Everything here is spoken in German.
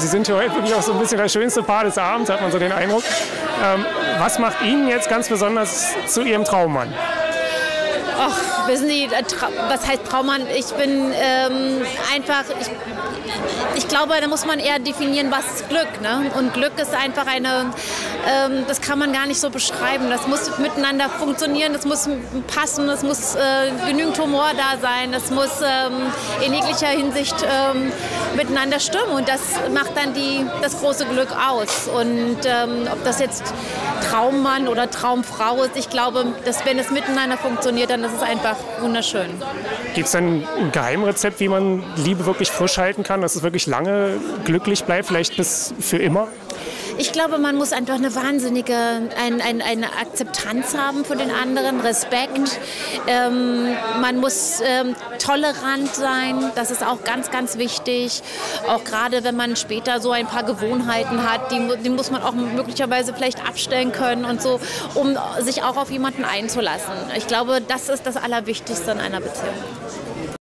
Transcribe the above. Sie sind hier heute wirklich auch so ein bisschen das schönste Paar des Abends, hat man so den Eindruck. Was macht Ihnen jetzt ganz besonders zu Ihrem Traummann? Ach, wissen Sie, was heißt Traummann? Ich bin einfach, ich glaube, da muss man eher definieren, was ist Glück, ne? Und Glück ist einfach eine, das kann man gar nicht so beschreiben. Das muss miteinander funktionieren, das muss passen, das muss genügend Humor da sein, das muss in jeglicher Hinsicht miteinander stimmen. Und das macht dann das große Glück aus. Und ob das jetzt Traummann oder Traumfrau ist, ich glaube, dass wenn es miteinander funktioniert, dann ist es einfach wunderschön. Gibt es denn ein Geheimrezept, wie man Liebe wirklich frisch halten kann, dass es wirklich lange glücklich bleibt, vielleicht bis für immer? Ich glaube, man muss einfach eine wahnsinnige eine Akzeptanz haben für den anderen, Respekt. Man muss tolerant sein, das ist auch ganz, ganz wichtig. Auch gerade, wenn man später so ein paar Gewohnheiten hat, die muss man auch möglicherweise vielleicht abstellen können und so, um sich auch auf jemanden einzulassen. Ich glaube, das ist das Allerwichtigste in einer Beziehung.